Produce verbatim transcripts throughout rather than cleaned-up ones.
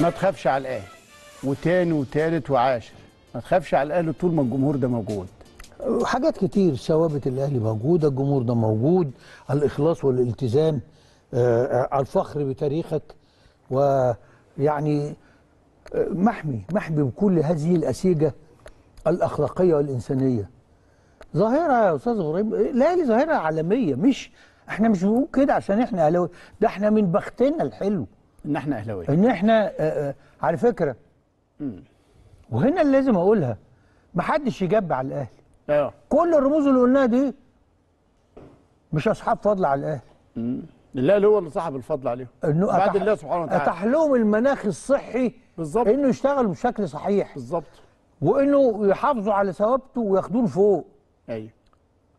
ما تخافش على الاهلي، وتاني وتالت وعاشر، ما تخافش على الاهلي طول ما الجمهور ده موجود. حاجات كتير، ثوابت الاهلي موجوده، الجمهور ده موجود، الاخلاص والالتزام، الفخر بتاريخك، ويعني محمي محمي بكل هذه الاسيجه الاخلاقيه والانسانيه. ظاهره يا استاذ ابراهيم، الاهلي ظاهره عالميه، مش احنا مش بنقول كده عشان احنا اهلاويه، ده احنا من بختنا الحلو ان احنا اهلاويه، ان احنا على فكره امم وهنا اللي لازم اقولها، محدش يجب على الاهلي. ايوه، كل الرموز اللي قلناها دي مش اصحاب فضل على الاهلي. امم الاهلي هو اللي صاحب الفضل عليهم بعد أتح... الله سبحانه وتعالى اتاح لهم المناخ الصحي بالظبط، انه يشتغلوا بشكل صحيح بالظبط، وانه يحافظوا على ثوابته وياخدوه لفوق. ايوه،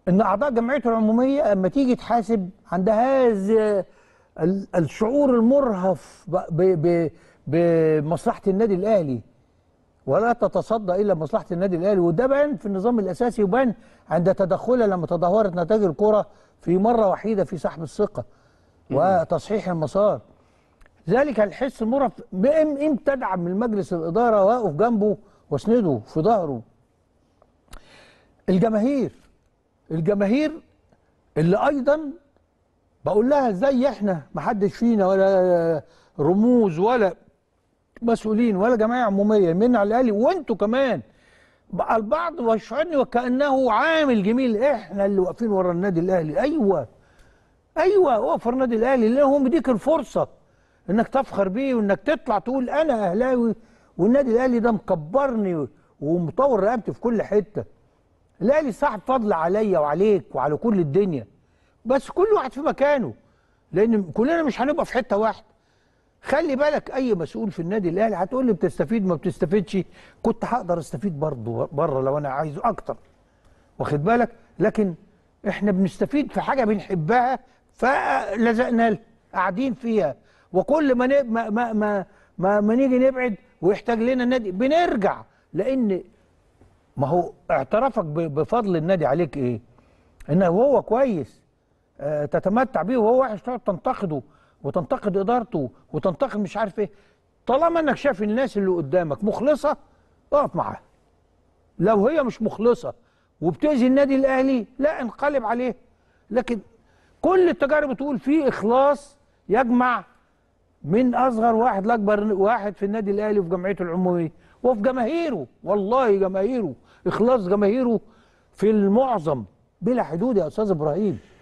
ان اعضاء جمعيته العموميه اما تيجي تحاسب عندها هذا الشعور المرهف بمصلحه النادي الاهلي، ولا تتصدى الا مصلحه النادي الاهلي. وده بان في النظام الاساسي، وبان عند تدخلها لما تدهورت نتائج الكره في مره وحيده في سحب الثقه وتصحيح المسار. ذلك الحس المرهف، امتى تدعم المجلس الاداره واقف جنبه واسنده في ظهره. الجماهير الجماهير اللي ايضا بقول لها ازاي احنا ما حدش فينا ولا رموز ولا مسؤولين ولا جمعيه عموميه من على الاهلي، وانتوا كمان بقى البعض ويشعرني وكانه عامل جميل، احنا اللي واقفين ورا النادي الاهلي. ايوه ايوه اقف ورا النادي الاهلي، اللي هو مديك الفرصه انك تفخر بيه وانك تطلع تقول انا اهلاوي والنادي الاهلي ده مكبرني ومطور رقبتي في كل حته. الاهلي صاحب فضل عليا وعليك وعلى كل الدنيا، بس كل واحد في مكانه، لان كلنا مش هنبقى في حته واحده. خلي بالك، اي مسؤول في النادي الاهلي هتقول لي بتستفيد ما بتستفيدش، كنت هقدر استفيد برضه بره لو انا عايزه اكتر، واخد بالك، لكن احنا بنستفيد في حاجه بنحبها فلزقنا لها قاعدين فيها، وكل ما نب... ما ما ما, ما... ما نيجي نبعد ويحتاج لنا النادي بنرجع، لان ما هو اعترافك بفضل النادي عليك ايه؟ انه هو كويس آه تتمتع بيه، وهو وحش تقعد تنتقده وتنتقد ادارته وتنتقد مش عارف ايه. طالما انك شايف الناس اللي قدامك مخلصه اقف معاها. لو هي مش مخلصه وبتأذي النادي الاهلي لا انقلب عليه، لكن كل التجارب بتقول في اخلاص يجمع من اصغر واحد لاكبر واحد في النادي الاهلي وفي جمعيته العموميه وفي جماهيره. والله جماهيره، اخلاص جماهيره في المعظم بلا حدود يا استاذ ابراهيم.